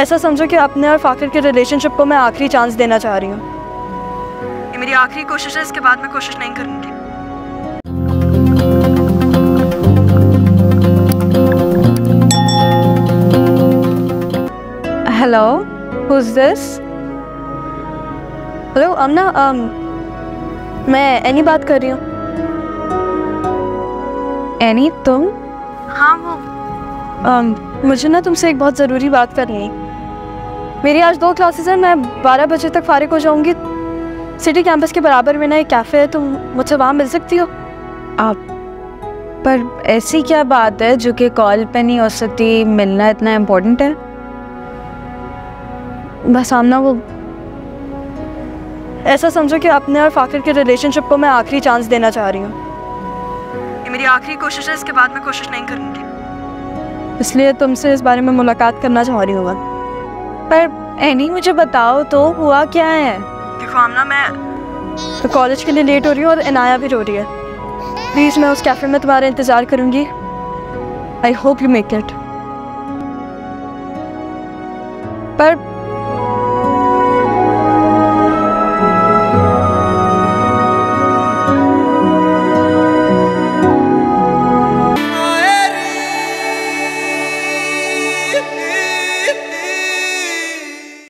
ऐसा समझो कि आपने और फाखिर के रिलेशनशिप को मैं आखिरी चांस देना चाह रही हूँ। ये मेरी आखिरी कोशिश है, इसके बाद मैं कोशिश नहीं करूँगी। Hello, who's this? हेलो अमना, मैं एनी बात कर रही हूँ। एनी तुम? हाँ वो मुझे ना तुमसे एक बहुत ज़रूरी बात करनी है। मेरी आज 2 क्लासेस हैं, मैं 12 बजे तक फ़ारिग हो जाऊँगी। सिटी कैंपस के बराबर में ना एक कैफ़े है, तुम मुझसे वहाँ मिल सकती हो? आप पर ऐसी क्या बात है जो कि कॉल पे नहीं हो सकती? मिलना इतना इम्पोर्टेंट है? बस आमना वो ऐसा समझो कि अपने और फाखिर के रिलेशनशिप को मैं आखिरी चांस देना चाह रही हूँ। ये मेरी आखिरी कोशिश है, इसके बाद मैं कोशिश नहीं करूँगी। इसलिए तुमसे इस बारे में मुलाकात करना चाह रही हूँ। पर एनी मुझे बताओ तो हुआ क्या है? देखो आमना, मैं तो कॉलेज के लिए लेट हो रही हूँ और अनाया भी रो रही है। प्लीज़ मैं उस कैफ़े में तुम्हारा इंतज़ार करूँगी। I hope you make it. पर